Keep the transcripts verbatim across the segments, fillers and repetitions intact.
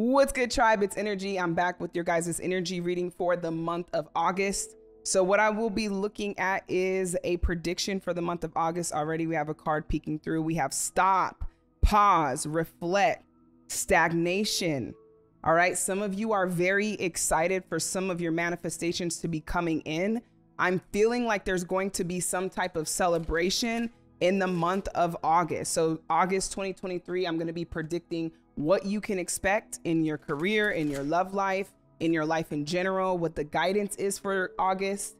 What's good, tribe? It's Energy. I'm back with your guys' energy reading for the month of August. So what I will be looking at is a prediction for the month of August. Already we have a card peeking through. We have stop, pause, reflect, stagnation. All right. Some of you are very excited for some of your manifestations to be coming in. I'm feeling like there's going to be some type of celebration in the month of August. So August twenty twenty-three, I'm going to be predicting what you can expect in your career, in your love life, in your life in general, what the guidance is for August.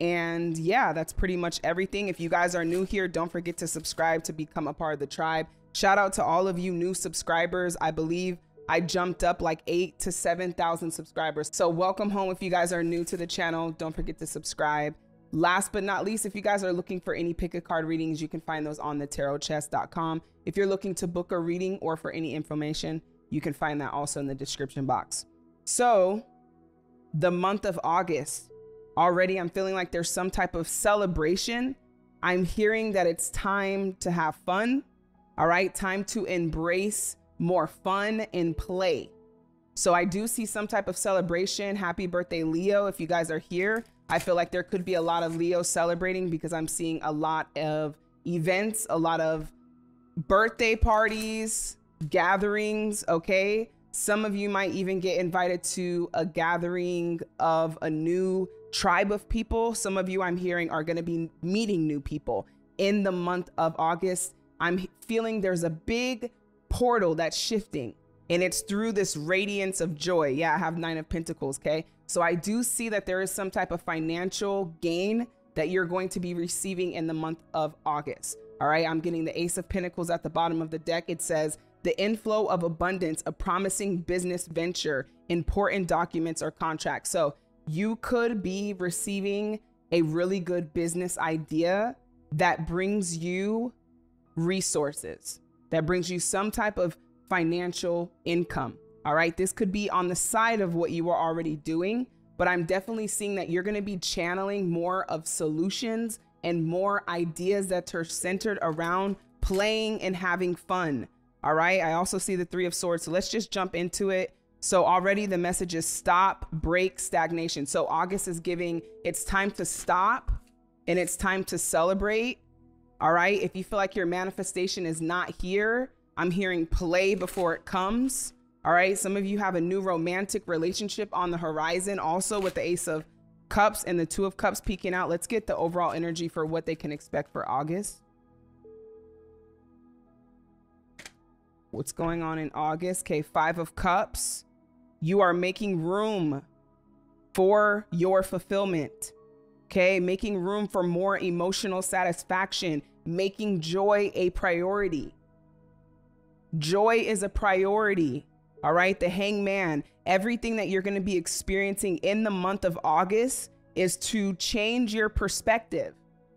And yeah, that's pretty much everything. If you guys are new here, don't forget to subscribe to become a part of the tribe. Shout out to all of you new subscribers. I believe I jumped up like eight to seven thousand subscribers. So welcome home. If you guys are new to the channel, don't forget to subscribe. Last but not least, if you guys are looking for any pick a card readings, you can find those on the tarot chest dot com. If you're looking to book a reading or for any information, you can find that also in the description box. So the month of August, already I'm feeling like there's some type of celebration. I'm hearing that it's time to have fun. All right, time to embrace more fun and play. So I do see some type of celebration. Happy birthday, Leo, if you guys are here. I feel like there could be a lot of Leo celebrating because I'm seeing a lot of events, a lot of birthday parties, gatherings, okay? Some of you might even get invited to a gathering of a new tribe of people. Some of you, I'm hearing, are gonna be meeting new people in the month of August. I'm feeling there's a big portal that's shifting, and it's through this radiance of joy. Yeah, I have nine of pentacles, okay? So I do see that there is some type of financial gain that you're going to be receiving in the month of August. All right, I'm getting the Ace of Pentacles at the bottom of the deck. It says, the inflow of abundance, a promising business venture, important documents or contracts. So you could be receiving a really good business idea that brings you resources, that brings you some type of financial income. All right. This could be on the side of what you are already doing, but I'm definitely seeing that you're going to be channeling more of solutions and more ideas that are centered around playing and having fun. All right. I also see the Three of Swords. So let's just jump into it. So already the message is stop, break, stagnation. So August is giving, it's time to stop and it's time to celebrate. All right. If you feel like your manifestation is not here, I'm hearing play before it comes. All right. Some of you have a new romantic relationship on the horizon, also with the Ace of Cups and the Two of Cups peeking out. Let's get the overall energy for what they can expect for August. What's going on in August? Okay. Five of Cups. You are making room for your fulfillment. Okay. Making room for more emotional satisfaction, making joy a priority. Joy is a priority. All right. The Hangman, everything that you're going to be experiencing in the month of August is to change your perspective.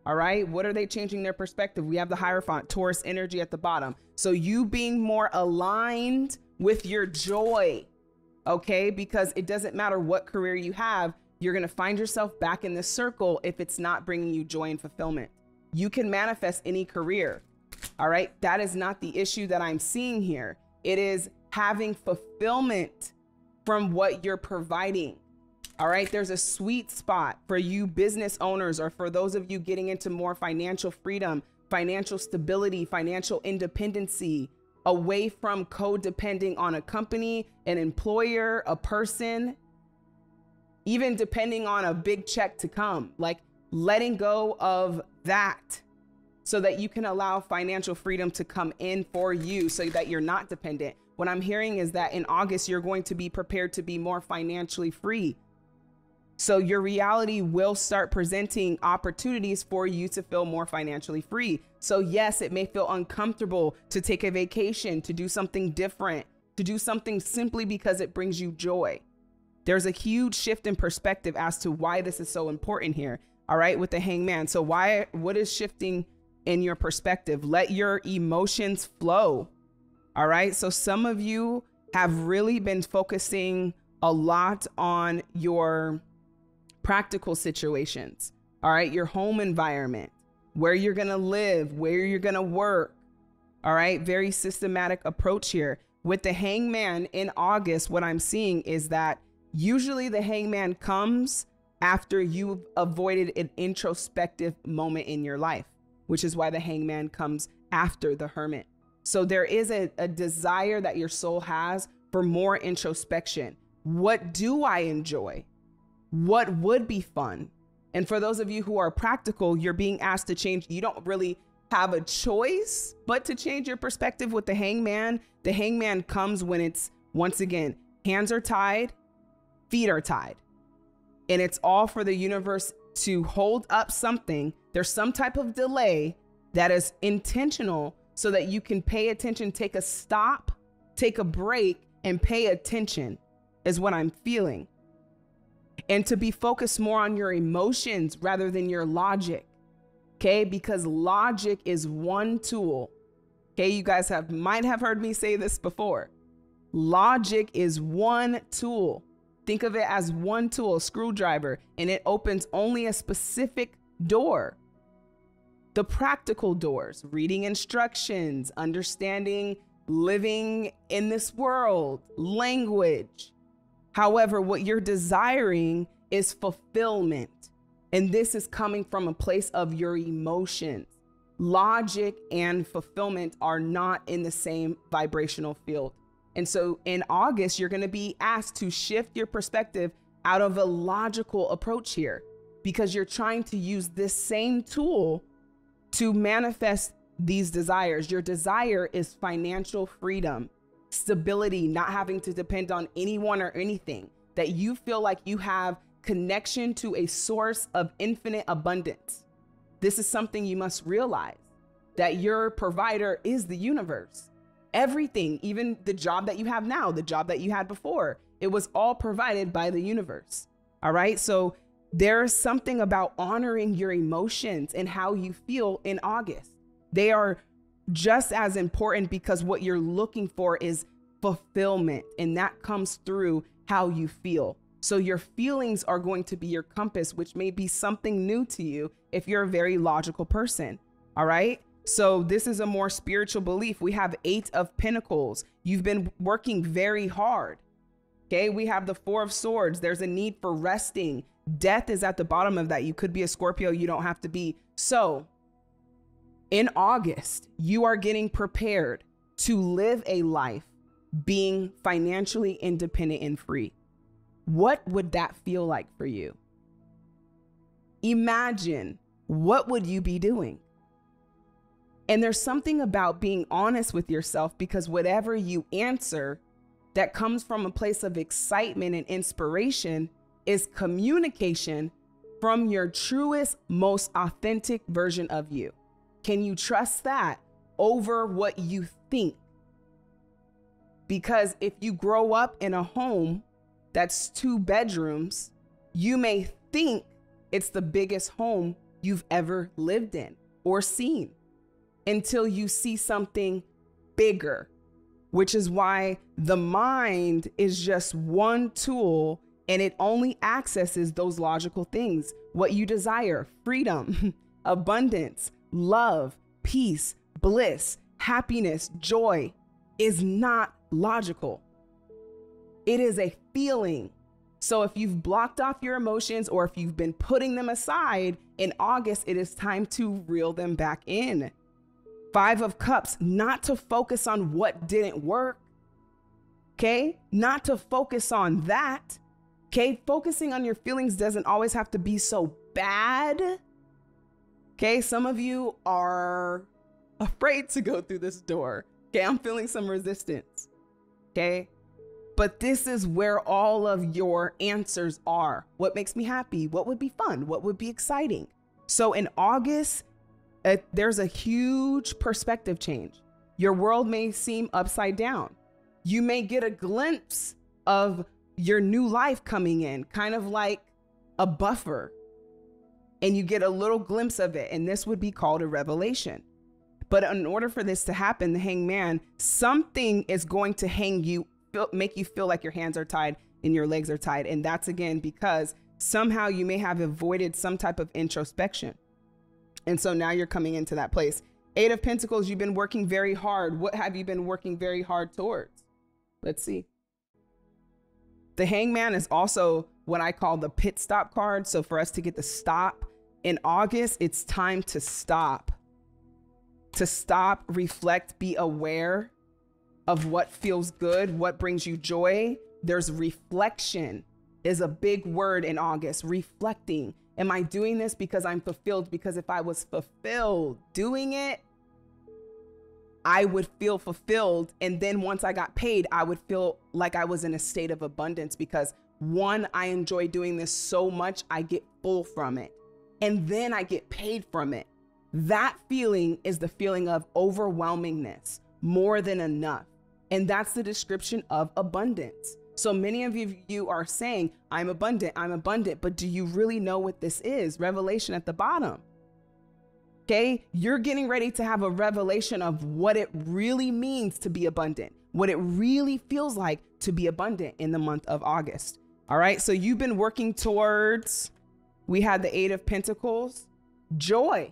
All right. What are they changing their perspective? We have the Hierophant, Taurus energy at the bottom. So you being more aligned with your joy. Okay. Because it doesn't matter what career you have, you're going to find yourself back in the circle if it's not bringing you joy and fulfillment. You can manifest any career. All right. That is not the issue that I'm seeing here. It is having fulfillment from what you're providing. All right. There's a sweet spot for you business owners, or for those of you getting into more financial freedom, financial stability, financial independency, away from codepending on a company, an employer, a person, even depending on a big check to come, like letting go of that, so that you can allow financial freedom to come in for you so that you're not dependent. What I'm hearing is that in August, you're going to be prepared to be more financially free. So your reality will start presenting opportunities for you to feel more financially free. So yes, it may feel uncomfortable to take a vacation, to do something different, to do something simply because it brings you joy. There's a huge shift in perspective as to why this is so important here. All right, with the Hangman. So why, what is shifting in your perspective? Let your emotions flow. All right. So some of you have really been focusing a lot on your practical situations. All right. Your home environment, where you're going to live, where you're going to work. All right. Very systematic approach here. with the hangman in August, what I'm seeing is that usually the hangman comes after you've avoided an introspective moment in your life, which is why the hangman comes after the hermit. So there is a, a desire that your soul has for more introspection. What do I enjoy? What would be fun? And for those of you who are practical, you're being asked to change. You don't really have a choice but to change your perspective with the hangman. The hangman comes when it's, once again, hands are tied, feet are tied. And it's all for the universe to hold up something. There's some type of delay that is intentional so that you can pay attention, take a stop, take a break, and pay attention is what I'm feeling. And to be focused more on your emotions rather than your logic, okay? Because logic is one tool, okay? You guys have might have heard me say this before. Logic is one tool. Think of it as one tool, a screwdriver, and it opens only a specific door. The practical doors, reading instructions, understanding living in this world, language. However, what you're desiring is fulfillment. And this is coming from a place of your emotions. Logic and fulfillment are not in the same vibrational field. And so in August, you're going to be asked to shift your perspective out of a logical approach here, because you're trying to use this same tool to manifest these desires. Your desire is financial freedom. Stability, not having to depend on anyone or anything, that you feel like you have connection to a source of infinite abundance. This is something you must realize, that your provider is the universe. Everything, even the job that you have now, the job that you had before, it was all provided by the universe. All right. So there is something about honoring your emotions and how you feel in August. They are just as important, because what you're looking for is fulfillment, and that comes through how you feel. So your feelings are going to be your compass, which may be something new to you if you're a very logical person. All right. So this is a more spiritual belief. We have Eight of Pentacles. You've been working very hard. Okay. We have the Four of Swords. There's a need for resting. Death is at the bottom of that. You could be a Scorpio. You don't have to be. So in August, you are getting prepared to live a life being financially independent and free. What would that feel like for you? Imagine, what would you be doing? And there's something about being honest with yourself, because whatever you answer that comes from a place of excitement and inspiration is communication from your truest, most authentic version of you. Can you trust that over what you think? Because if you grow up in a home that's two bedrooms, you may think it's the biggest home you've ever lived in or seen, until you see something bigger, which is why the mind is just one tool, and it only accesses those logical things. What you desire, freedom, abundance, love, peace, bliss, happiness, joy, is not logical. It is a feeling. So if you've blocked off your emotions, or if you've been putting them aside, in August, it is time to reel them back in. Five of Cups, not to focus on what didn't work. Okay. Not to focus on that. Okay. Focusing on your feelings doesn't always have to be so bad. Okay, some of you are afraid to go through this door. Okay, I'm feeling some resistance. Okay, but this is where all of your answers are. What makes me happy? What would be fun? What would be exciting? So in August, uh, there's a huge perspective change. Your world may seem upside down. You may get a glimpse of your new life coming in, kind of like a buffer. And you get a little glimpse of it. And this would be called a revelation. But in order for this to happen, the hangman, something is going to hang you, make you feel like your hands are tied and your legs are tied. And that's, again, because somehow you may have avoided some type of introspection. And so now you're coming into that place. Eight of Pentacles, you've been working very hard. What have you been working very hard towards? Let's see. The Hangman is also what I call the pit stop card. So for us to get the stop in August, it's time to stop. To stop, reflect, be aware of what feels good, what brings you joy. There's reflection is a big word in August. Reflecting. Am I doing this because I'm fulfilled? Because if I was fulfilled doing it, I would feel fulfilled. And then once I got paid, I would feel like I was in a state of abundance because one, I enjoy doing this so much, I get full from it. And then I get paid from it. That feeling is the feeling of overwhelmingness, more than enough. And that's the description of abundance. So many of you are saying, I'm abundant, I'm abundant, but do you really know what this is? Revelation at the bottom. Okay, you're getting ready to have a revelation of what it really means to be abundant, what it really feels like to be abundant in the month of August. All right, so you've been working towards, we had the Eight of Pentacles, joy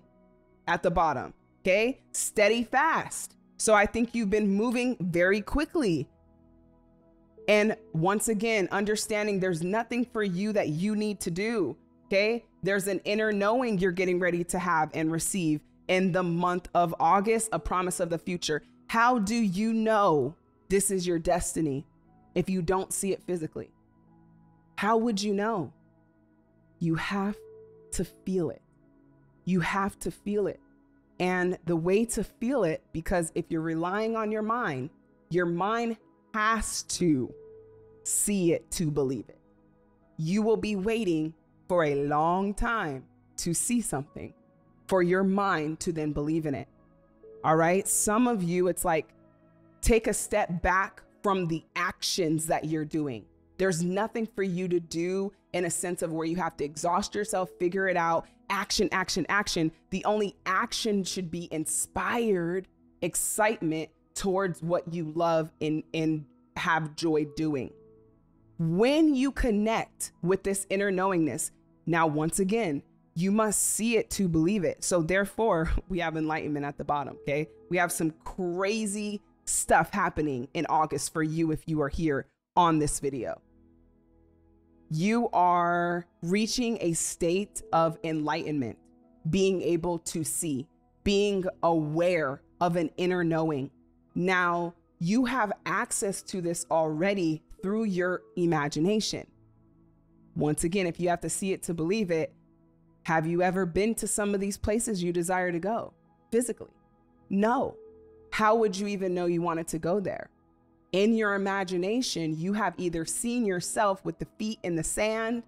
at the bottom, okay? Steady fast. So I think you've been moving very quickly. And once again, understanding there's nothing for you that you need to do, okay? There's an inner knowing you're getting ready to have and receive in the month of August, a promise of the future. How do you know this is your destiny if you don't see it physically? How would you know? You have to feel it. You have to feel it. And the way to feel it, because if you're relying on your mind, your mind has to see it to believe it. You will be waiting for a long time to see something for your mind to then believe in it. All right. Some of you, it's like, take a step back from the actions that you're doing. There's nothing for you to do in a sense of where you have to exhaust yourself, figure it out, action, action, action. The only action should be inspired excitement towards what you love and, and have joy doing. When you connect with this inner knowingness, now, once again, you must see it to believe it. So therefore, we have enlightenment at the bottom, okay? We have some crazy stuff happening in August for you if you are here on this video. You are reaching a state of enlightenment, being able to see, being aware of an inner knowing. Now, you have access to this already through your imagination. Once again, if you have to see it to believe it, have you ever been to some of these places you desire to go physically? No. How would you even know you wanted to go there? In your imagination, you have either seen yourself with the feet in the sand,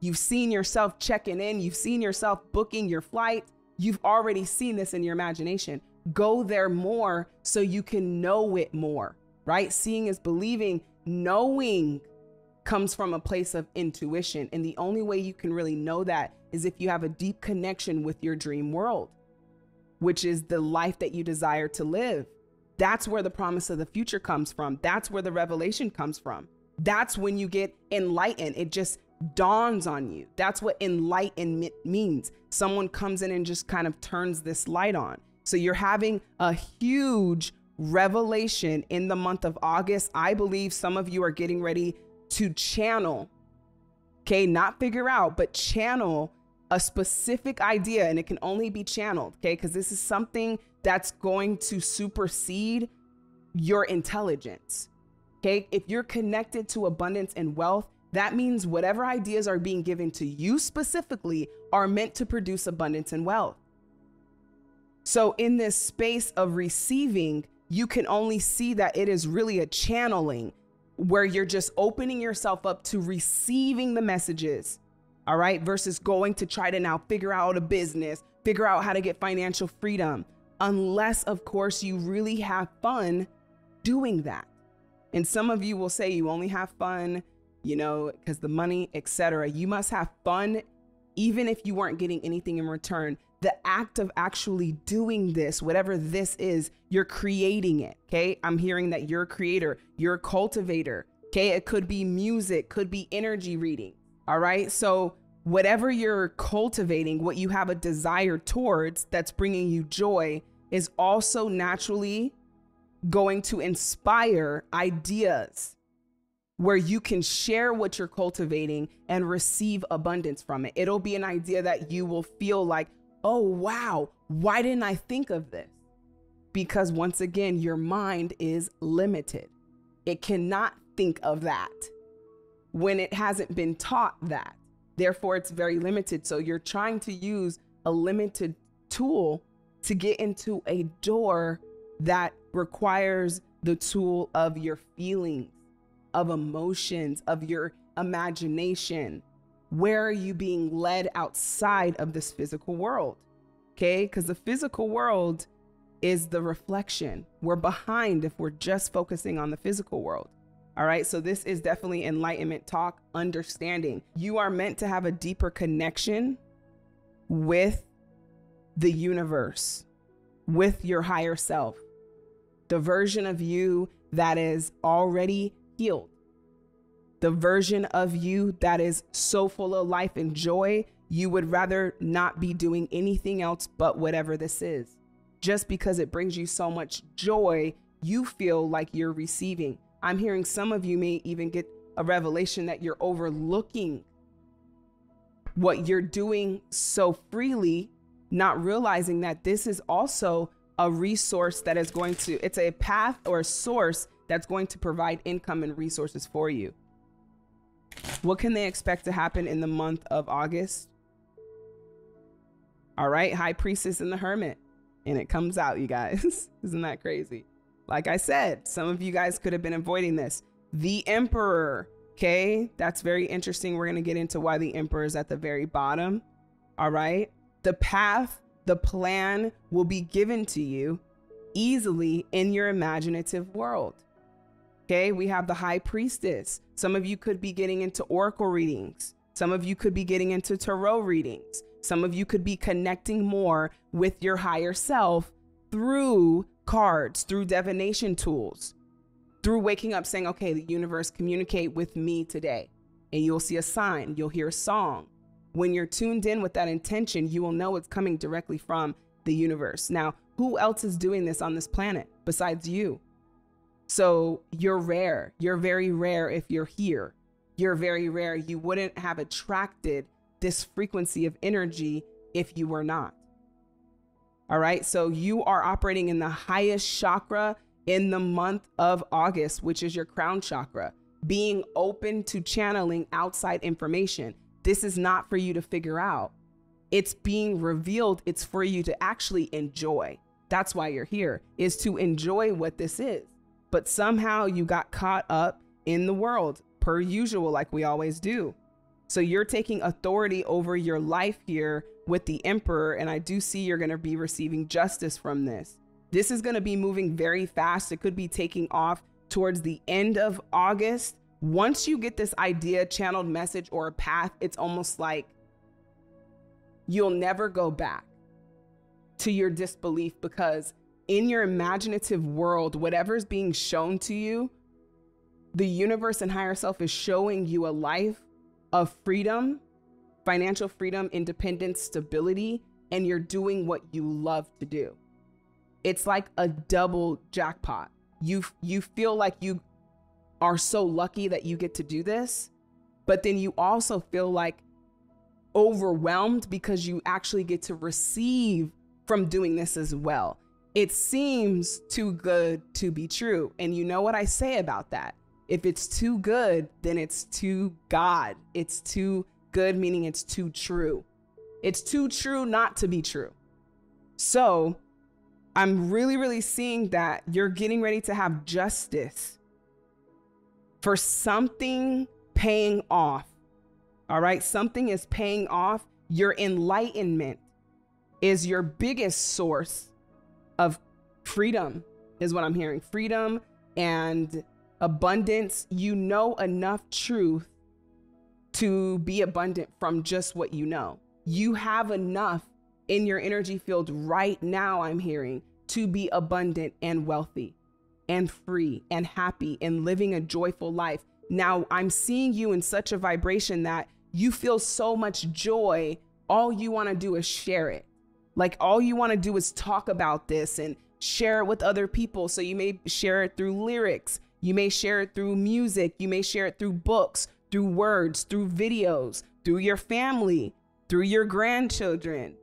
you've seen yourself checking in, you've seen yourself booking your flight, you've already seen this in your imagination. Go there more so you can know it more, right? Seeing is believing. Knowing comes from a place of intuition. And the only way you can really know that is if you have a deep connection with your dream world, which is the life that you desire to live. That's where the promise of the future comes from. That's where the revelation comes from. That's when you get enlightened. It just dawns on you. That's what enlightenment means. Someone comes in and just kind of turns this light on. So you're having a huge revelation in the month of August. I believe some of you are getting ready to channel, okay, not figure out, but channel a specific idea, and it can only be channeled, okay, because this is something that's going to supersede your intelligence, okay? If you're connected to abundance and wealth, that means whatever ideas are being given to you specifically are meant to produce abundance and wealth. So in this space of receiving, you can only see that it is really a channeling where you're just opening yourself up to receiving the messages, all right, versus going to try to now figure out a business, figure out how to get financial freedom, unless, of course, you really have fun doing that. And some of you will say you only have fun, you know, because the money, et cetera. You must have fun even if you weren't getting anything in return. The act of actually doing this, whatever this is, you're creating it, okay? I'm hearing that you're a creator, you're a cultivator, okay? It could be music, could be energy reading, all right? So whatever you're cultivating, what you have a desire towards that's bringing you joy is also naturally going to inspire ideas where you can share what you're cultivating and receive abundance from it. It'll be an idea that you will feel like, oh, wow, why didn't I think of this? Because once again, your mind is limited. It cannot think of that when it hasn't been taught that. Therefore, it's very limited. So you're trying to use a limited tool to get into a door that requires the tool of your feelings, of emotions, of your imagination. Where are you being led outside of this physical world? Okay, because the physical world is the reflection. We're behind if we're just focusing on the physical world. All right, so this is definitely enlightenment talk, understanding. You are meant to have a deeper connection with the universe, with your higher self, the version of you that is already healed, the version of you that is so full of life and joy, you would rather not be doing anything else but whatever this is. Just because it brings you so much joy, you feel like you're receiving. I'm hearing some of you may even get a revelation that you're overlooking what you're doing so freely, not realizing that this is also a resource that is going to, it's a path or a source that's going to provide income and resources for you. What can they expect to happen in the month of August? All right, High Priestess and the Hermit. And it comes out, you guys. Isn't that crazy? Like I said, some of you guys could have been avoiding this. The Emperor, okay? That's very interesting. We're going to get into why the Emperor is at the very bottom, all right? The path, the plan will be given to you easily in your imaginative world, okay? We have the High Priestess. Some of you could be getting into oracle readings. Some of you could be getting into tarot readings. Some of you could be connecting more with your higher self through cards, through divination tools, through waking up saying, okay, the universe, communicate with me today. And you'll see a sign, you'll hear a song. When you're tuned in with that intention, you will know it's coming directly from the universe. Now, who else is doing this on this planet besides you? So you're rare. You're very rare if you're here. You're very rare. You wouldn't have attracted this frequency of energy if you were not. All right, so you are operating in the highest chakra in the month of August, which is your crown chakra, being open to channeling outside information. This is not for you to figure out. It's being revealed. It's for you to actually enjoy. That's why you're here, is to enjoy what this is. But somehow you got caught up in the world per usual, like we always do. So you're taking authority over your life here with the Emperor. And I do see you're going to be receiving justice from this. This is going to be moving very fast. It could be taking off towards the end of August. Once you get this idea, channeled message or a path, it's almost like you'll never go back to your disbelief, because in your imaginative world, whatever's being shown to you, the universe and higher self is showing you a life of freedom, financial freedom, independence, stability, and you're doing what you love to do. It's like a double jackpot. You, you feel like you are so lucky that you get to do this, but then you also feel like overwhelmed because you actually get to receive from doing this as well. It seems too good to be true. And you know what I say about that? If it's too good, then it's too God. It's too good, meaning it's too true. It's too true not to be true. So I'm really, really seeing that you're getting ready to have justice for something paying off. All right. Something is paying off. Your enlightenment is your biggest source of freedom, is what I'm hearing. Freedom and abundance. You know enough truth to be abundant from just what you know. You have enough in your energy field right now, I'm hearing, to be abundant and wealthy and free and happy and living a joyful life. Now, I'm seeing you in such a vibration that you feel so much joy. All you want to do is share it. Like all you want to do is talk about this and share it with other people. So you may share it through lyrics. You may share it through music. You may share it through books, through words, through videos, through your family, through your grandchildren,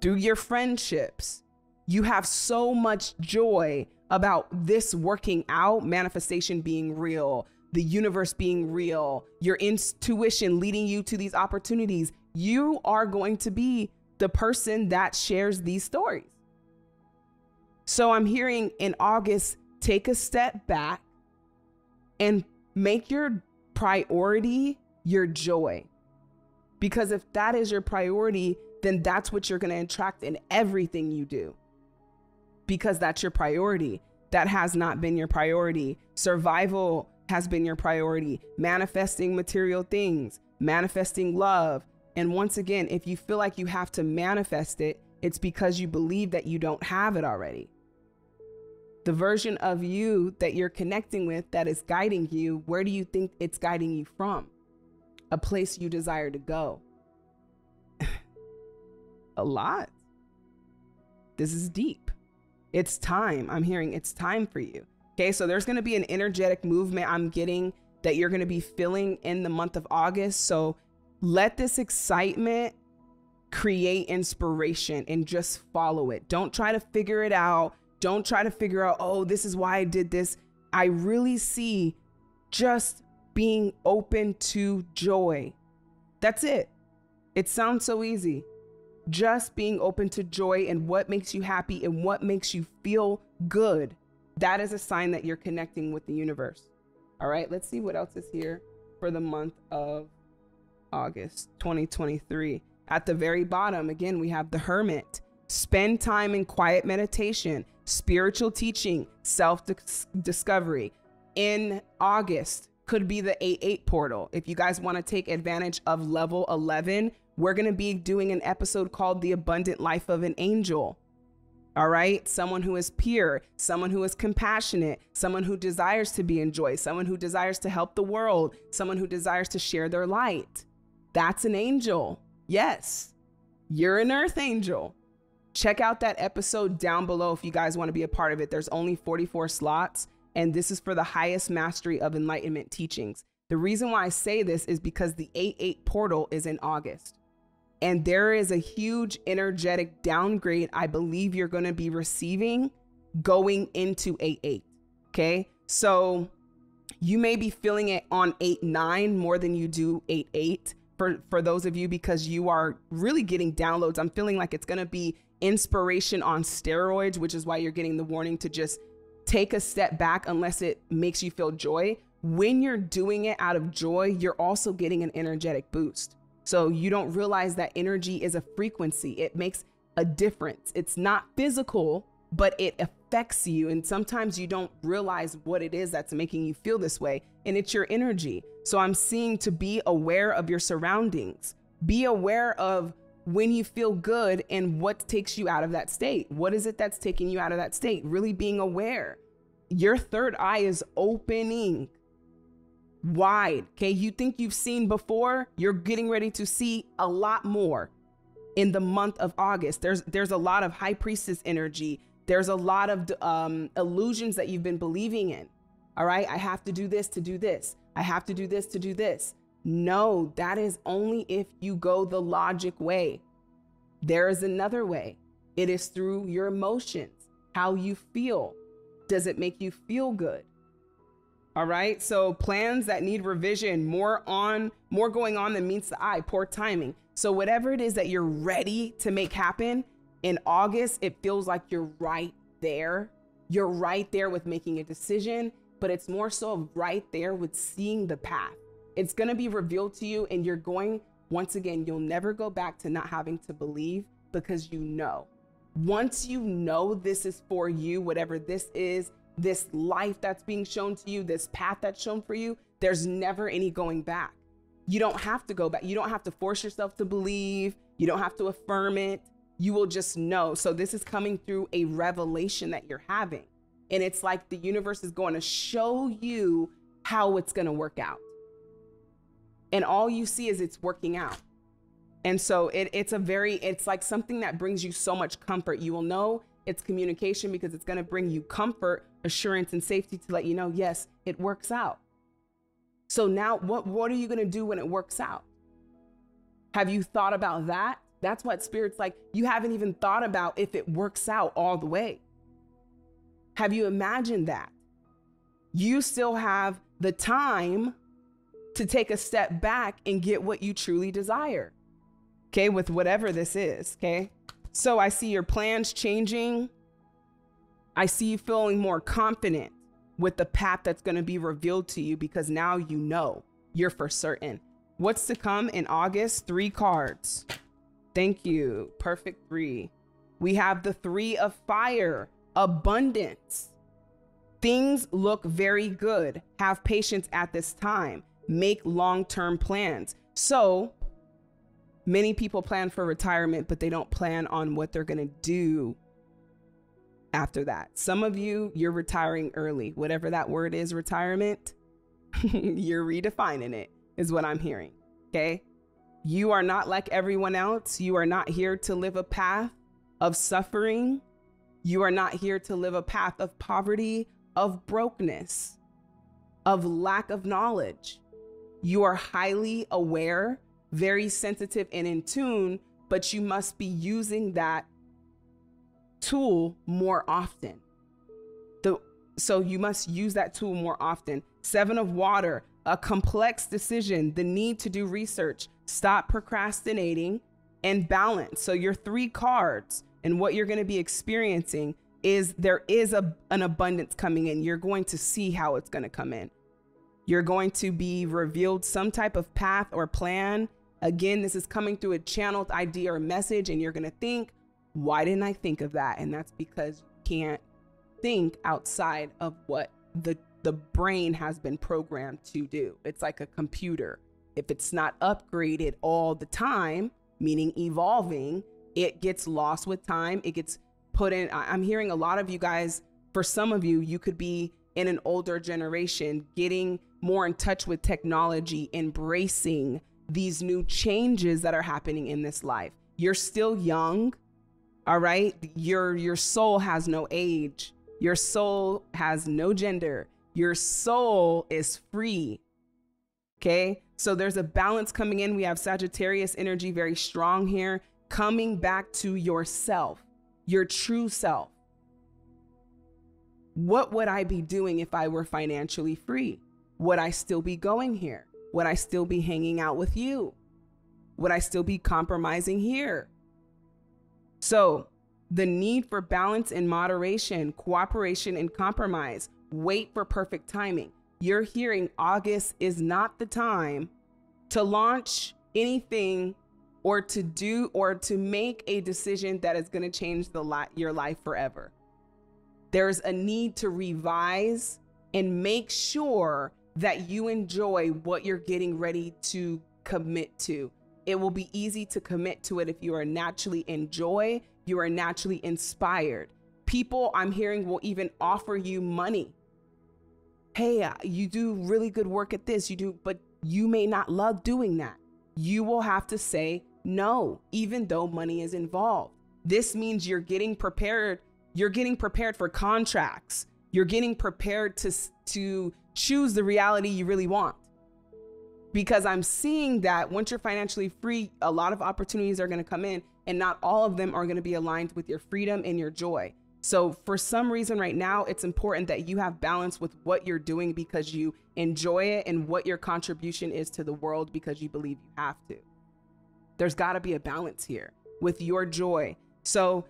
through your friendships. You have so much joy about this working out, manifestation being real, the universe being real, your intuition leading you to these opportunities. You are going to be the person that shares these stories. So I'm hearing in August, take a step back and make your priority your joy. Because if that is your priority, then that's what you're going to attract in everything you do. Because that's your priority. That has not been your priority. Survival has been your priority. Manifesting material things, manifesting love. And once again, if you feel like you have to manifest it, it's because you believe that you don't have it already. The version of you that you're connecting with that is guiding you, where do you think it's guiding you from? A place you desire to go. A lot. This is deep. It's time. I'm hearing it's time for you. Okay, so there's going to be an energetic movement I'm getting that you're going to be feeling in the month of August. So let this excitement create inspiration and just follow it. Don't try to figure it out. Don't try to figure out, oh, this is why I did this. I really see just being open to joy. That's it. It sounds so easy. Just being open to joy and what makes you happy and what makes you feel good. That is a sign that you're connecting with the universe. All right, let's see what else is here for the month of August twenty twenty-three. At the very bottom, again, we have the Hermit. Spend time in quiet meditation, spiritual teaching, self-discovery. In August could be the eight eight portal. If you guys want to take advantage of level eleven, we're going to be doing an episode called The Abundant Life of an Angel. All right. Someone who is pure, someone who is compassionate, someone who desires to be in joy, someone who desires to help the world, someone who desires to share their light. That's an angel. Yes, you're an earth angel. Check out that episode down below if you guys want to be a part of it. There's only forty-four slots, and this is for the highest mastery of enlightenment teachings. The reason why I say this is because the eight eight portal is in August, and there is a huge energetic downgrade I believe you're going to be receiving going into eight eight, okay? So you may be feeling it on eight nine more than you do eight eight for, for those of you, because you are really getting downloads. I'm feeling like it's going to be inspiration on steroids, which is why you're getting the warning to just take a step back unless it makes you feel joy. When you're doing it out of joy, you're also getting an energetic boost. So you don't realize that energy is a frequency. It makes a difference. It's not physical, but it affects you. And sometimes you don't realize what it is that's making you feel this way. And it's your energy. So I'm seeing to be aware of your surroundings. Be aware of when you feel good and what takes you out of that state. What is it that's taking you out of that state? Really being aware. Your third eye is opening wide. Okay, you think you've seen before, you're getting ready to see a lot more in the month of August. There's there's a lot of high priestess energy. There's a lot of um, illusions that you've been believing in. All right, I have to do this to do this. I have to do this to do this. No, that is only if you go the logic way. There is another way. It is through your emotions, how you feel. Does it make you feel good? All right. So plans that need revision, more on, more going on than meets the eye, poor timing. So whatever it is that you're ready to make happen in August, it feels like you're right there. You're right there with making a decision, but it's more so right there with seeing the path. It's going to be revealed to you, and you're going, once again, you'll never go back to not having to believe, because you know, once you know this is for you, whatever this is, this life that's being shown to you, this path that's shown for you, there's never any going back. You don't have to go back. You don't have to force yourself to believe. You don't have to affirm it. You will just know. So this is coming through a revelation that you're having. And it's like the universe is going to show you how it's going to work out. And all you see is it's working out. And so it, it's a very, it's like something that brings you so much comfort. You will know It's communication, because it's going to bring you comfort, assurance, and safety to let you know, yes, it works out. So now what, what are you going to do when it works out? Have you thought about that? That's what Spirit's like. You haven't even thought about if it works out all the way. Have you imagined that? You still have the time to take a step back and get what you truly desire. Okay, with whatever this is, okay? So I see your plans changing. I see you feeling more confident with the path that's going to be revealed to you, because now you know, you're for certain. What's to come in August? Three cards. Thank you. Perfect three. We have the three of fire, abundance. Things look very good. Have patience at this time. Make long-term plans. So many people plan for retirement, but they don't plan on what they're going to do after that. Some of you, you're retiring early. Whatever that word is, retirement, you're redefining it is what I'm hearing. Okay? You are not like everyone else. You are not here to live a path of suffering. You are not here to live a path of poverty, of brokenness, of lack of knowledge. You are highly aware, very sensitive and in tune, but you must be using that tool more often. The, so you must use that tool more often. Seven of water, a complex decision, the need to do research, stop procrastinating, and balance. So your three cards and what you're going to be experiencing is there is a, an abundance coming in. You're going to see how it's going to come in. You're going to be revealed some type of path or plan. Again, this is coming through a channeled idea or message, and you're going to think, why didn't I think of that? And that's because you can't think outside of what the, the brain has been programmed to do. It's like a computer. If it's not upgraded all the time, meaning evolving, it gets lost with time. It gets put in. I'm hearing a lot of you guys, for some of you, you could be in an older generation, getting more in touch with technology, embracing these new changes that are happening in this life. You're still young. All right. Your, your soul has no age. Your soul has no gender. Your soul is free. Okay. So there's a balance coming in. We have Sagittarius energy, very strong here. Coming back to yourself, your true self. What would I be doing if I were financially free? Would I still be going here? Would I still be hanging out with you? Would I still be compromising here? So the need for balance and moderation, cooperation and compromise, wait for perfect timing. You're hearing August is not the time to launch anything or to do or to make a decision that is going to change the lot your life forever. There's a need to revise and make sure that you enjoy what you're getting ready to commit to. It will be easy to commit to it if you are naturally in joy, you are naturally inspired. People, I'm hearing, will even offer you money. Hey, you do really good work at this, you do, but you may not love doing that. You will have to say no, even though money is involved. This means you're getting prepared. You're getting prepared for contracts. You're getting prepared to, to choose the reality you really want. Because I'm seeing that once you're financially free, a lot of opportunities are going to come in, and not all of them are going to be aligned with your freedom and your joy. So for some reason right now, it's important that you have balance with what you're doing because you enjoy it and what your contribution is to the world because you believe you have to. There's got to be a balance here with your joy. So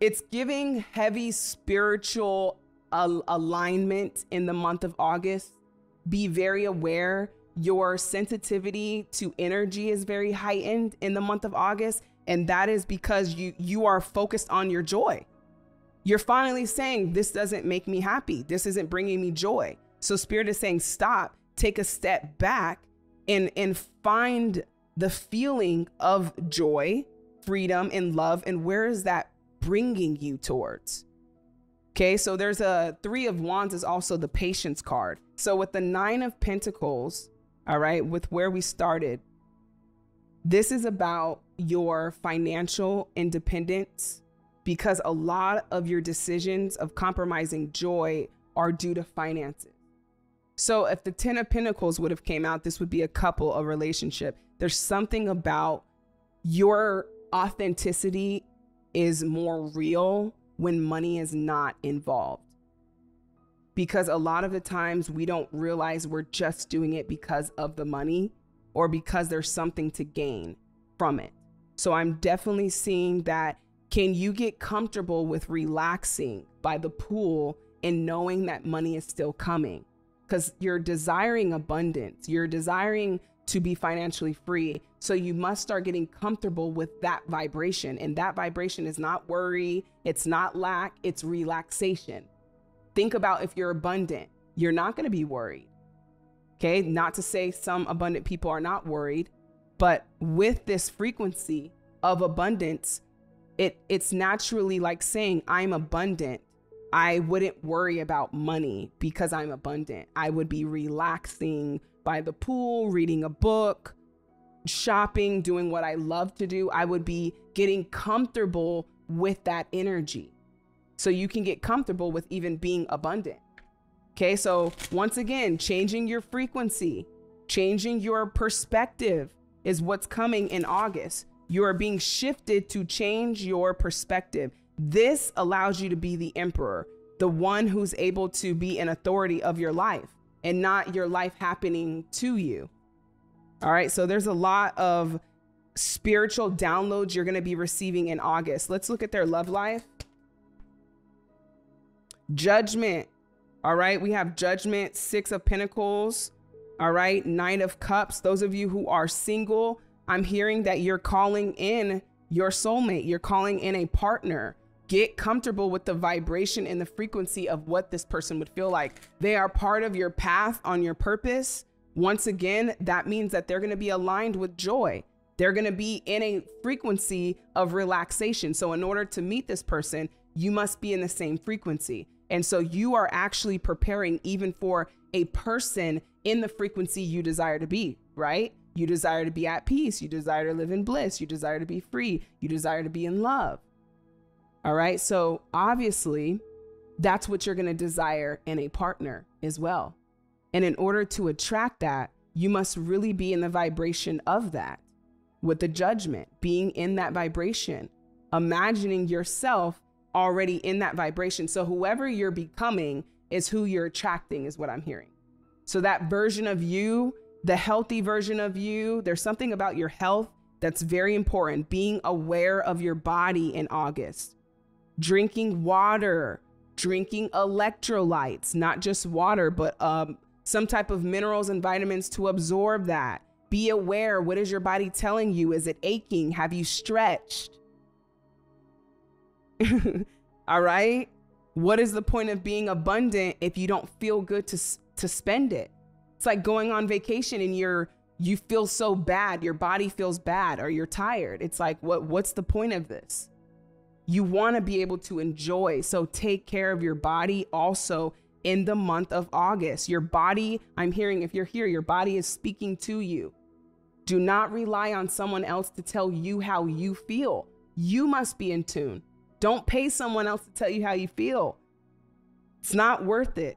it's giving heavy spiritual al- alignment in the month of August. Be very aware. Your sensitivity to energy is very heightened in the month of August. And that is because you, you are focused on your joy. You're finally saying, this doesn't make me happy. This isn't bringing me joy. So Spirit is saying, stop, take a step back and, and find the feeling of joy, freedom, and love. And where is that bringing you towards? Okay. So there's a three of wands is also the patience card. So with the nine of pentacles, all right, with where we started, this is about your financial independence, because a lot of your decisions of compromising joy are due to finances. So if the Ten of Pentacles would have came out, this would be a couple, a relationship. There's something about your authenticity is more real when money is not involved. Because a lot of the times we don't realize we're just doing it because of the money or because there's something to gain from it. So I'm definitely seeing that. Can you get comfortable with relaxing by the pool and knowing that money is still coming? Because you're desiring abundance, you're desiring to be financially free. So you must start getting comfortable with that vibration. And that vibration is not worry, it's not lack, it's relaxation. Think about if you're abundant, you're not gonna be worried. Okay, not to say some abundant people are not worried, but with this frequency of abundance, it it's naturally like saying, I'm abundant. I wouldn't worry about money because I'm abundant. I would be relaxing by the pool, reading a book, shopping, doing what I love to do. I would be getting comfortable with that energy. So you can get comfortable with even being abundant. Okay, so once again, changing your frequency, changing your perspective is what's coming in August. You are being shifted to change your perspective. This allows you to be the emperor, the one who's able to be an authority of your life and not your life happening to you. All right, so there's a lot of spiritual downloads you're going to be receiving in August. Let's look at their love life. Judgment. All right, we have Judgment, Six of Pentacles. All right, Nine of Cups. Those of you who are single, I'm hearing that you're calling in your soulmate. You're calling in a partner. Get comfortable with the vibration and the frequency of what this person would feel like. They are part of your path on your purpose. Once again, that means that they're going to be aligned with joy. They're going to be in a frequency of relaxation. So in order to meet this person, you must be in the same frequency. And so you are actually preparing even for a person in the frequency you desire to be, right? You desire to be at peace. You desire to live in bliss. You desire to be free. You desire to be in love. All right. So obviously that's what you're going to desire in a partner as well. And in order to attract that, you must really be in the vibration of that with the Judgment, being in that vibration, imagining yourself already in that vibration. So whoever you're becoming is who you're attracting is what I'm hearing. So that version of you, the healthy version of you, there's something about your health that's very important. Being aware of your body in August, drinking water, drinking electrolytes, not just water, but um, some type of minerals and vitamins to absorb that. Be aware. What is your body telling you? Is it aching? Have you stretched? All right. What is the point of being abundant if you don't feel good to, to spend it? It's like going on vacation and you're, you feel so bad, your body feels bad, or you're tired. It's like, what, what's the point of this? You want to be able to enjoy. So take care of your body also in the month of August. Your body, I'm hearing, if you're here, your body is speaking to you. Do not rely on someone else to tell you how you feel. You must be in tune. Don't pay someone else to tell you how you feel. It's not worth it.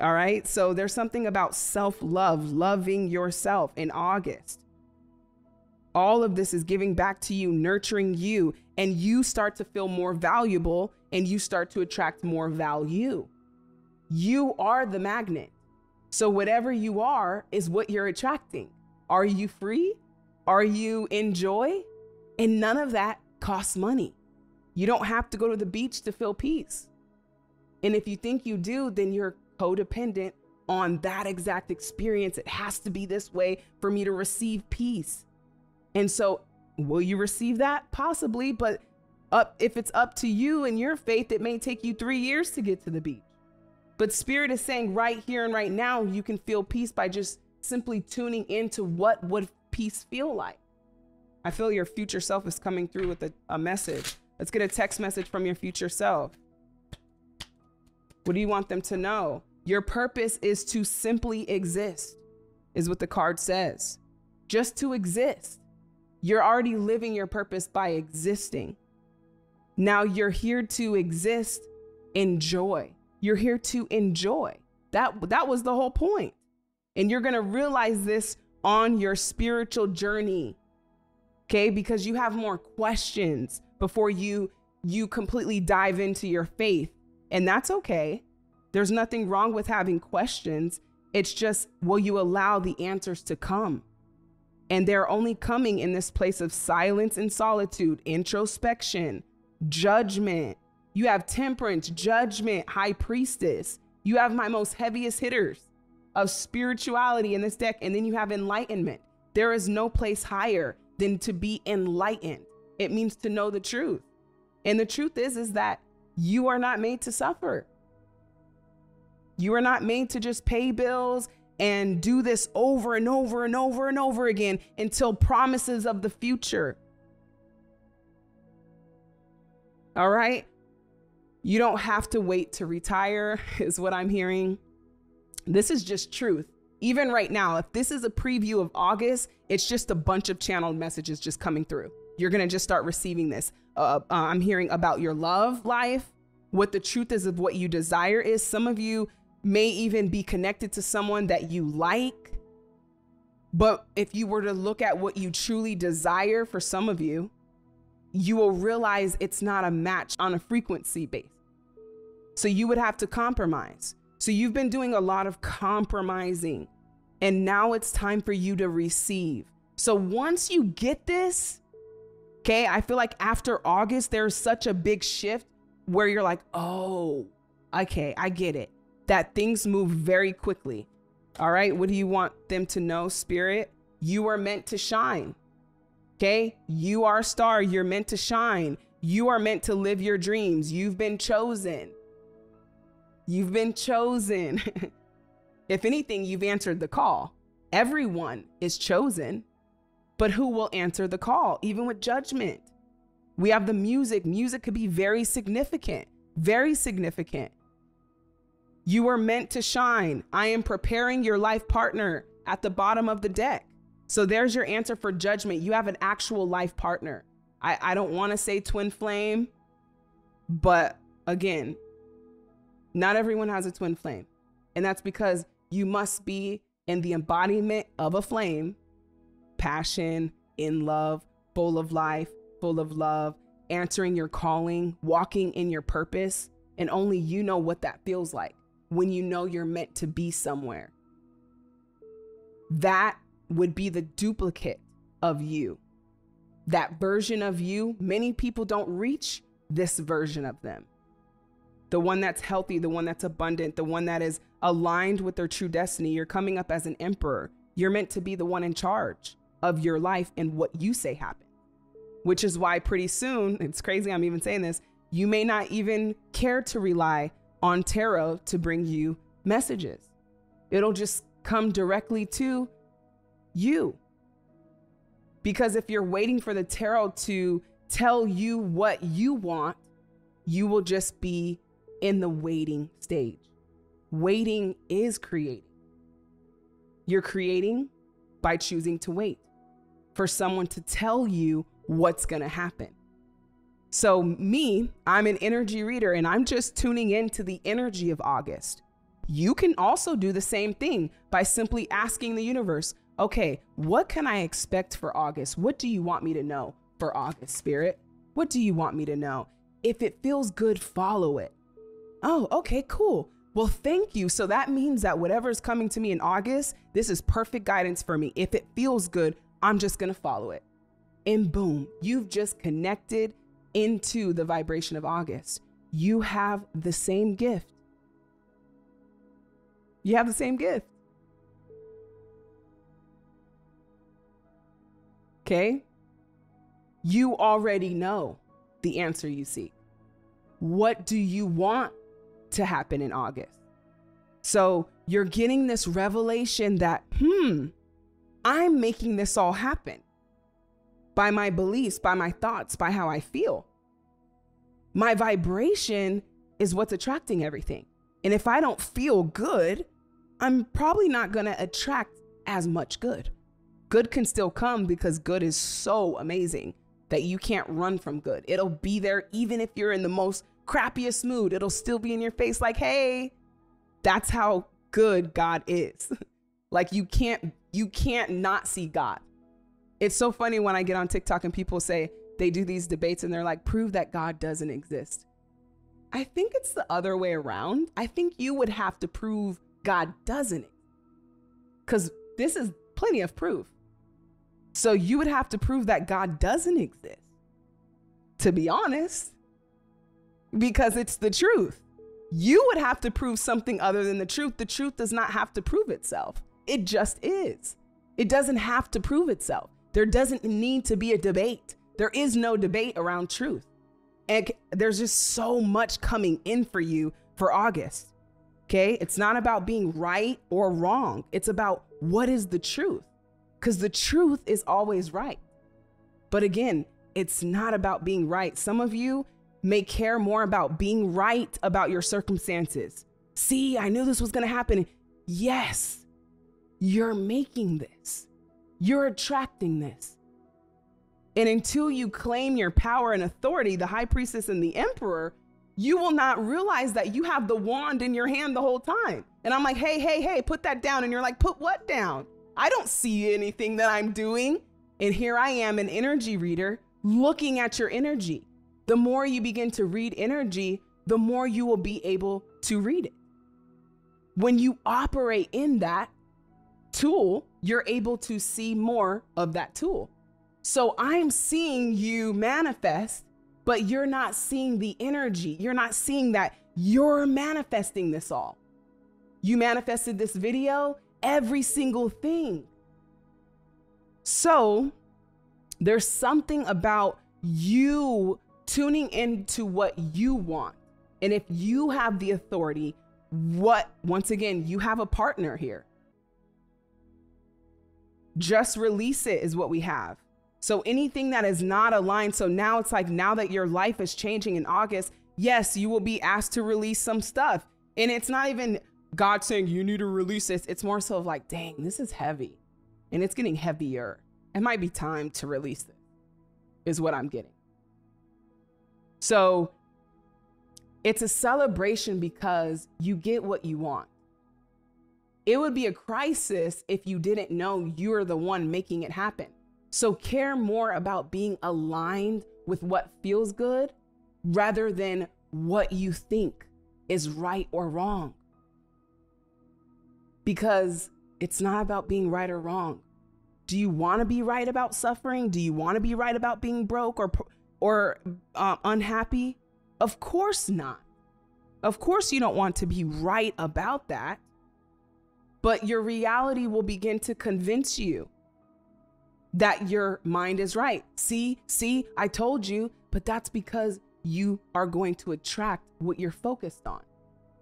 All right. So there's something about self-love, loving yourself in August. All of this is giving back to you, nurturing you, and you start to feel more valuable and you start to attract more value. You are the magnet. So whatever you are is what you're attracting. Are you free? Are you in joy? And none of that costs money. You don't have to go to the beach to feel peace. And if you think you do, then you're codependent on that exact experience. It has to be this way for me to receive peace. And so will you receive that? Possibly, but up, if it's up to you and your faith, it may take you three years to get to the beach. But Spirit is saying right here and right now, you can feel peace by just simply tuning into what would peace feel like. I feel your future self is coming through with a, a message. Let's get a text message from your future self. What do you want them to know? Your purpose is to simply exist, is what the card says. Just to exist. You're already living your purpose by existing. Now you're here to exist in joy. You're here to enjoy. That, that was the whole point. And you're going to realize this on your spiritual journey, okay? Because you have more questions before you, you completely dive into your faith. And that's okay. There's nothing wrong with having questions. It's just, will you allow the answers to come? And they're only coming in this place of silence and solitude, introspection, judgment. You have temperance, judgment, high priestess. You have my most heaviest hitters of spirituality in this deck. And then you have enlightenment. There is no place higher than to be enlightened. It means to know the truth. And the truth is, is that you are not made to suffer. You are not made to just pay bills and do this over and over and over and over again until promises of the future. All right. You don't have to wait to retire is what I'm hearing. This is just truth. Even right now, if this is a preview of August, it's just a bunch of channeled messages just coming through. You're going to just start receiving this. Uh, I'm hearing about your love life, what the truth is of what you desire is. Some of you may even be connected to someone that you like. But if you were to look at what you truly desire for some of you, you will realize it's not a match on a frequency base. So you would have to compromise. So you've been doing a lot of compromising, and now it's time for you to receive. So once you get this, okay, I feel like after August, there's such a big shift where you're like, oh, okay, I get it. That things move very quickly. All right, what do you want them to know, Spirit? You are meant to shine, okay? You are a star, you're meant to shine. You are meant to live your dreams. You've been chosen. You've been chosen. If anything, you've answered the call. Everyone is chosen, but who will answer the call? Even with judgment, we have the music. Music could be very significant, very significant. You were meant to shine. I am preparing your life partner at the bottom of the deck. So there's your answer for judgment. You have an actual life partner. I, I don't want to say twin flame, but again, not everyone has a twin flame, and that's because you must be in the embodiment of a flame, passion, in love, full of life, full of love, answering your calling, walking in your purpose, and only you know what that feels like when you know you're meant to be somewhere. That would be the duplicate of you. That version of you, many people don't reach this version of them. The one that's healthy, the one that's abundant, the one that is aligned with their true destiny. You're coming up as an emperor. You're meant to be the one in charge of your life and what you say happens, which is why pretty soon, it's crazy I'm even saying this, you may not even care to rely on tarot to bring you messages. It'll just come directly to you. Because if you're waiting for the tarot to tell you what you want, you will just be in the waiting stage. Waiting is creating. You're creating by choosing to wait for someone to tell you what's going to happen. So me, I'm an energy reader, and I'm just tuning into the energy of August. You can also do the same thing by simply asking the universe, okay, what can I expect for August? What do you want me to know for August, Spirit? What do you want me to know? If it feels good, follow it. Oh, okay, cool. Well, thank you. So that means that whatever's coming to me in August, this is perfect guidance for me. If it feels good, I'm just going to follow it. And boom, you've just connected into the vibration of August. You have the same gift. You have the same gift. Okay? You already know the answer you seek. What do you want to happen in August? So you're getting this revelation that, hmm, I'm making this all happen by my beliefs, by my thoughts, by how I feel. My vibration is what's attracting everything. And if I don't feel good, I'm probably not going to attract as much good. Good can still come because good is so amazing. that you can't run from good. It'll be there even if you're in the most crappiest mood. It'll still be in your face like, hey, that's how good God is. Like you can't, you can't not see God. It's so funny when I get on TikTok and people say they do these debates and they're like, prove that God doesn't exist. I think it's the other way around. I think you would have to prove God doesn't, because this is plenty of proof. So you would have to prove that God doesn't exist, to be honest, because it's the truth. You would have to prove something other than the truth. The truth does not have to prove itself. It just is. It doesn't have to prove itself. There doesn't need to be a debate. There is no debate around truth. And there's just so much coming in for you for August. Okay. It's not about being right or wrong. It's about what is the truth, because the truth is always right. But again, it's not about being right. Some of you may care more about being right about your circumstances. See, I knew this was going to happen. Yes, you're making this. You're attracting this. And until you claim your power and authority, the high priestess and the emperor, you will not realize that you have the wand in your hand the whole time. And I'm like, hey, hey, hey, put that down. And you're like, put what down? I don't see anything that I'm doing. And here I am, an energy reader, looking at your energy. The more you begin to read energy, the more you will be able to read it. When you operate in that tool, you're able to see more of that tool. So I'm seeing you manifest, but you're not seeing the energy. You're not seeing that you're manifesting this all. You manifested this video, every single thing. So there's something about you tuning into what you want. And if you have the authority, what, once again, you have a partner here. Just release it is what we have. So anything that is not aligned. So now it's like, now that your life is changing in August, yes, you will be asked to release some stuff. And it's not even God saying you need to release this. It's more so of like, dang, this is heavy and it's getting heavier. It might be time to release this is what I'm getting. So it's a celebration because you get what you want. It would be a crisis if you didn't know you're the one making it happen. So care more about being aligned with what feels good rather than what you think is right or wrong. Because it's not about being right or wrong. Do you want to be right about suffering? Do you want to be right about being broke or, or uh, unhappy? Of course not. Of course you don't want to be right about that, but your reality will begin to convince you that your mind is right. See, see, I told you, but that's because you are going to attract what you're focused on.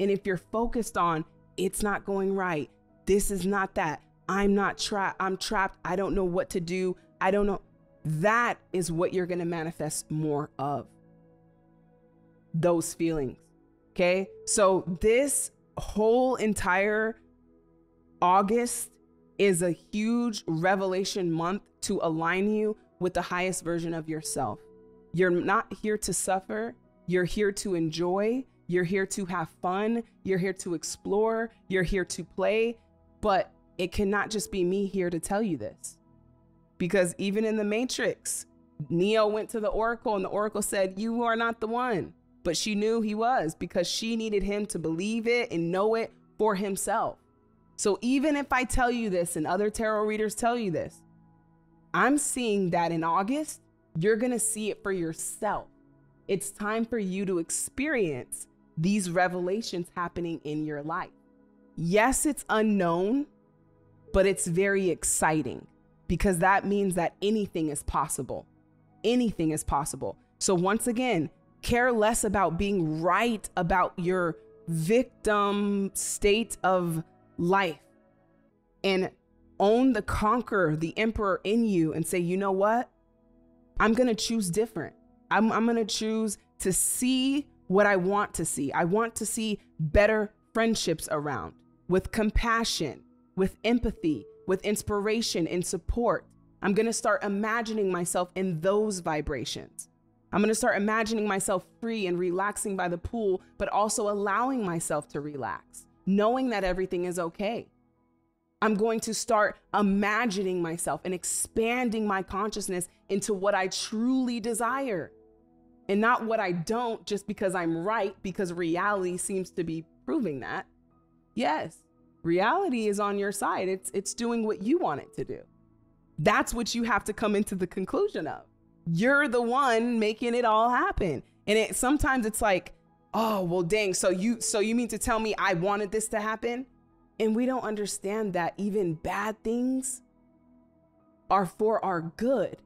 And if you're focused on, it's not going right. This is not that. I'm not trapped. I'm trapped. I don't know what to do. I don't know. That is what you're going to manifest more of. Those feelings. Okay. So this whole entire August is a huge revelation month to align you with the highest version of yourself. You're not here to suffer. You're here to enjoy. You're here to have fun. You're here to explore. You're here to play. But it cannot just be me here to tell you this, because even in the Matrix, Neo went to the Oracle and the Oracle said, you are not the one, but she knew he was because she needed him to believe it and know it for himself. So even if I tell you this and other tarot readers tell you this, I'm seeing that in August, you're going to see it for yourself. It's time for you to experience these revelations happening in your life. Yes, it's unknown, but it's very exciting because that means that anything is possible. Anything is possible. So once again, care less about being right about your victim state of life and own the conqueror, the emperor in you and say, you know what? I'm going to choose different. I'm, I'm going to choose to see what I want to see. I want to see better friendships around with compassion, with empathy, with inspiration and support, I'm going to start imagining myself in those vibrations. I'm going to start imagining myself free and relaxing by the pool, but also allowing myself to relax, knowing that everything is okay. I'm going to start imagining myself and expanding my consciousness into what I truly desire and not what I don't just because I'm right, because reality seems to be proving that. Yes, reality is on your side. It's, it's doing what you want it to do. That's what you have to come into the conclusion of. You're the one making it all happen. And it, sometimes it's like, oh, well, dang. So you, so you mean to tell me I wanted this to happen? And we don't understand that even bad things are for our good.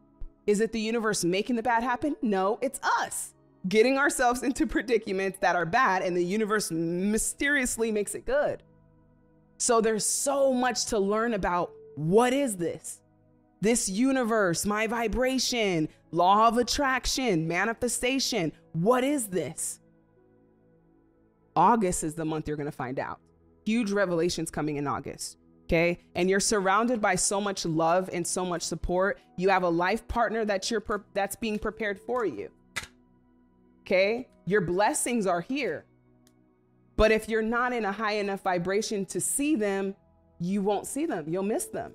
Is it the universe making the bad happen? No, it's us getting ourselves into predicaments that are bad and the universe mysteriously makes it good. So there's so much to learn about what is this? This universe, my vibration, law of attraction, manifestation. What is this? August is the month you're going to find out. Huge revelations coming in August, okay? And you're surrounded by so much love and so much support. You have a life partner that you're that's being prepared for you, okay? Your blessings are here. But if you're not in a high enough vibration to see them, you won't see them. You'll miss them.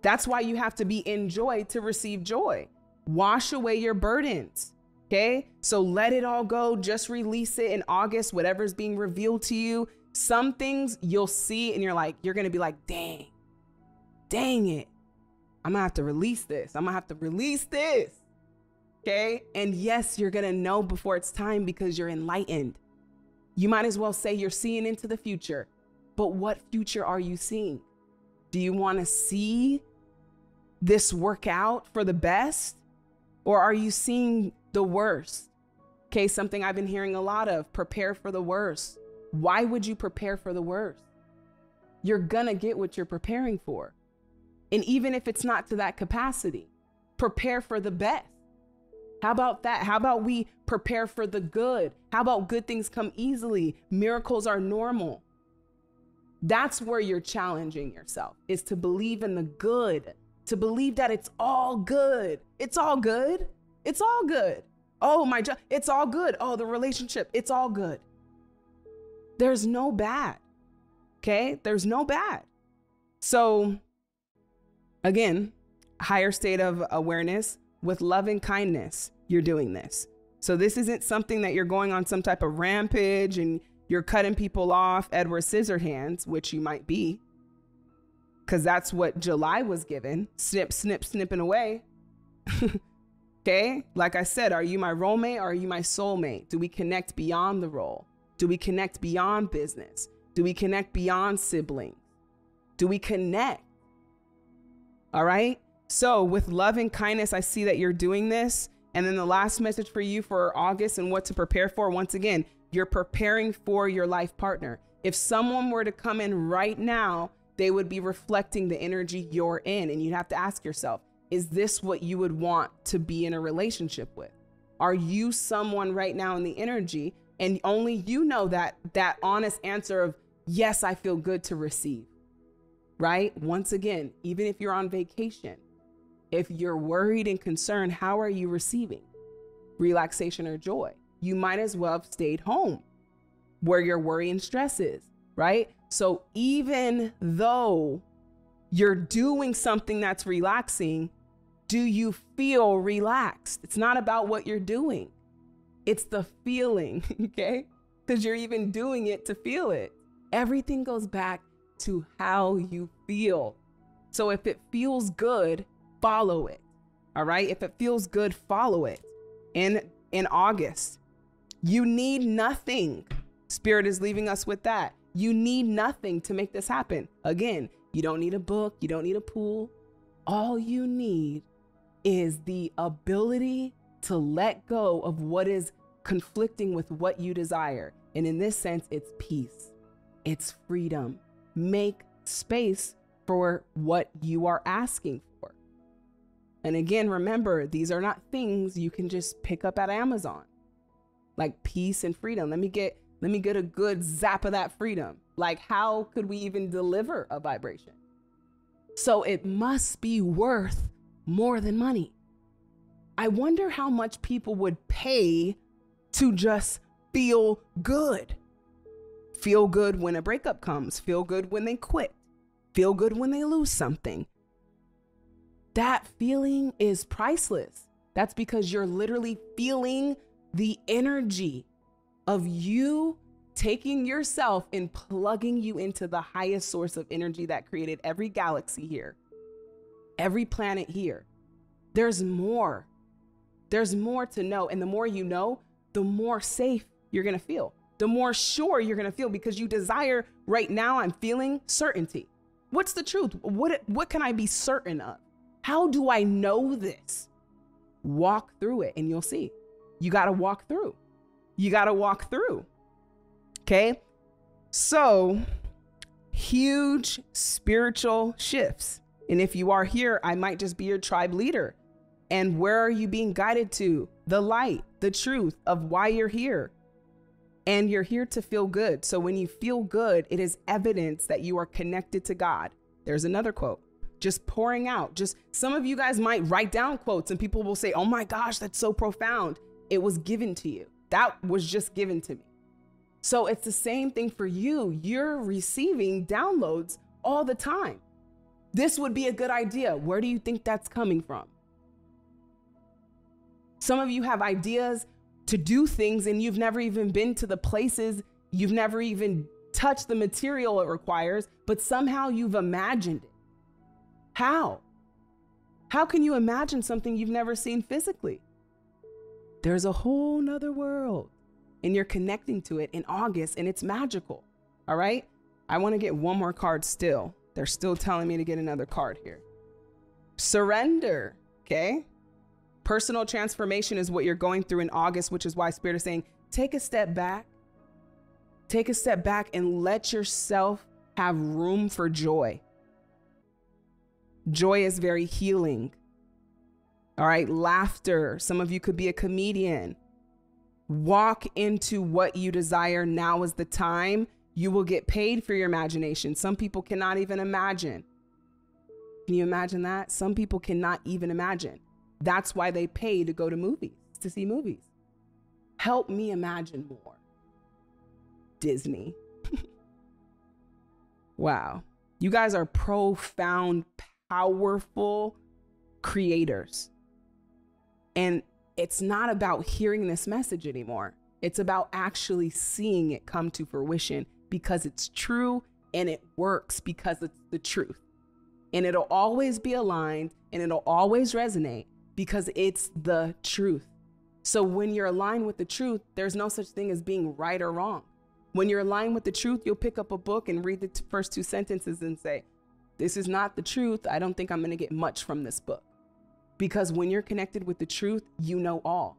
That's why you have to be in joy to receive joy. Wash away your burdens, okay? So let it all go. Just release it in August, whatever's being revealed to you. Some things you'll see and you're like, you're going to be like, dang, dang it. I'm going to have to release this. I'm going to have to release this, okay? And yes, you're going to know before it's time because you're enlightened. You might as well say you're seeing into the future, but what future are you seeing? Do you want to see this work out for the best, or are you seeing the worst? Okay, something I've been hearing a lot of, prepare for the worst. Why would you prepare for the worst? You're gonna get what you're preparing for. And even if it's not to that capacity, prepare for the best. How about that? How about we prepare for the good? How about good things come easily? Miracles are normal. That's where you're challenging yourself, is to believe in the good, to believe that it's all good. It's all good. It's all good. Oh, my job. It's all good. Oh, the relationship. It's all good. There's no bad. Okay. There's no bad. So again, higher state of awareness with love and kindness. You're doing this. So this isn't something that you're going on some type of rampage and you're cutting people off, Edward Scissorhands, which you might be, because that's what July was given. Snip, snip, snipping away. Okay? Like I said, are you my role mate or are you my soulmate? Do we connect beyond the role? Do we connect beyond business? Do we connect beyond sibling? Do we connect? All right? So with love and kindness, I see that you're doing this. And then the last message for you for August and what to prepare for, once again, you're preparing for your life partner. If someone were to come in right now, they would be reflecting the energy you're in. And you'd have to ask yourself, is this what you would want to be in a relationship with? Are you someone right now in the energy? And only you know that, that honest answer of, yes, I feel good to receive, right? Once again, even if you're on vacation, if you're worried and concerned, how are you receiving relaxation or joy? You might as well have stayed home where your worry and stress is, right? So even though you're doing something that's relaxing, do you feel relaxed? It's not about what you're doing. It's the feeling, okay? Because you're even doing it to feel it. Everything goes back to how you feel. So if it feels good, follow it, all right? If it feels good, follow it. And in August, you need nothing. Spirit is leaving us with that. You need nothing to make this happen. Again, you don't need a book. You don't need a pool. All you need is the ability to let go of what is conflicting with what you desire. And in this sense, it's peace. It's freedom. Make space for what you are asking for. And again, remember, these are not things you can just pick up at Amazon, like peace and freedom. Let me get, let me get a good zap of that freedom. Like, how could we even deliver a vibration? So it must be worth more than money. I wonder how much people would pay to just feel good. Feel good when a breakup comes. Feel good when they quit. Feel good when they lose something. That feeling is priceless. That's because you're literally feeling the energy of you taking yourself and plugging you into the highest source of energy that created every galaxy here, every planet here. There's more. There's more to know. And the more you know, the more safe you're going to feel. The more sure you're going to feel, because you desire right now, I'm feeling certainty. What's the truth? What, what can I be certain of? How do I know this? Walk through it and you'll see. You got to walk through. You got to walk through. Okay. So huge spiritual shifts. And if you are here, I might just be your tribe leader. And where are you being guided to? The light, the truth of why you're here. And you're here to feel good. So when you feel good, it is evidence that you are connected to God. There's another quote. Just pouring out. Just some of you guys might write down quotes and people will say, oh my gosh, that's so profound. It was given to you. That was just given to me. So it's the same thing for you. You're receiving downloads all the time. This would be a good idea. Where do you think that's coming from? Some of you have ideas to do things and you've never even been to the places. You've never even touched the material it requires, but somehow you've imagined it. How? How can you imagine something you've never seen physically? There's a whole nother world and you're connecting to it in August and it's magical. All right. I want to get one more card still. They're still telling me to get another card here. Surrender. Okay. Personal transformation is what you're going through in August, which is why Spirit is saying, take a step back, take a step back and let yourself have room for joy. Joy is very healing. All right. Laughter. Some of you could be a comedian. Walk into what you desire. Now is the time. You will get paid for your imagination. Some people cannot even imagine. Can you imagine that? Some people cannot even imagine. That's why they pay to go to movies, to see movies. Help me imagine more. Disney. Wow. You guys are profound, powerful creators. And it's not about hearing this message anymore. It's about actually seeing it come to fruition, because it's true and it works because it's the truth. And it'll always be aligned and it'll always resonate because it's the truth. So when you're aligned with the truth, there's no such thing as being right or wrong. When you're aligned with the truth, you'll pick up a book and read the first two sentences and say, this is not the truth. I don't think I'm going to get much from this book. Because when you're connected with the truth, you know all.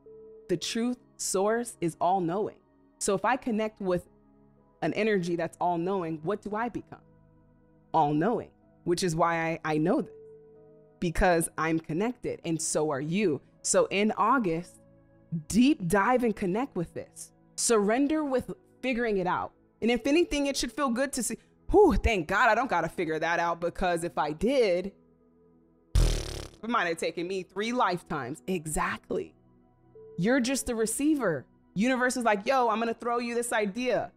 The truth source is all knowing. So if I connect with an energy that's all knowing, what do I become? All knowing, which is why I, I know this, because I'm connected and so are you. So in August, deep dive and connect with this. Surrender with figuring it out. And if anything, it should feel good to see, whew, thank God I don't got to figure that out, because if I did, it might have taken me three lifetimes. Exactly. You're just the receiver. Universe is like, yo, I'm going to throw you this idea.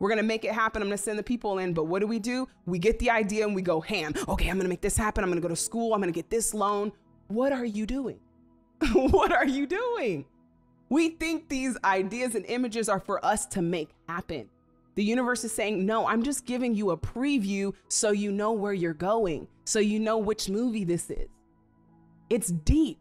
We're going to make it happen. I'm going to send the people in. But what do we do? We get the idea and we go ham. Okay, I'm going to make this happen. I'm going to go to school. I'm going to get this loan. What are you doing? What are you doing? We think these ideas and images are for us to make happen. The universe is saying, no, I'm just giving you a preview so you know where you're going, so you know which movie this is. It's deep.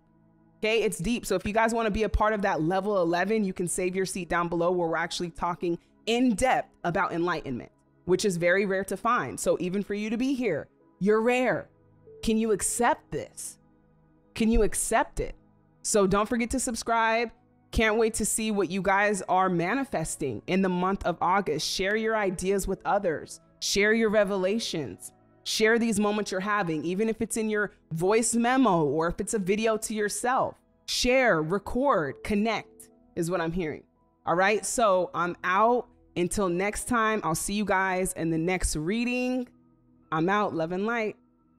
Okay. It's deep. So if you guys want to be a part of that level eleven, you can save your seat down below, where we're actually talking in depth about enlightenment, which is very rare to find. So even for you to be here, you're rare. Can you accept this? Can you accept it? So don't forget to subscribe. Can't wait to see what you guys are manifesting in the month of August. Share your ideas with others. Share your revelations. Share these moments you're having, even if it's in your voice memo or if it's a video to yourself. Share, record, connect is what I'm hearing. All right. So I'm out until next time. I'll see you guys in the next reading. I'm out. Love and light.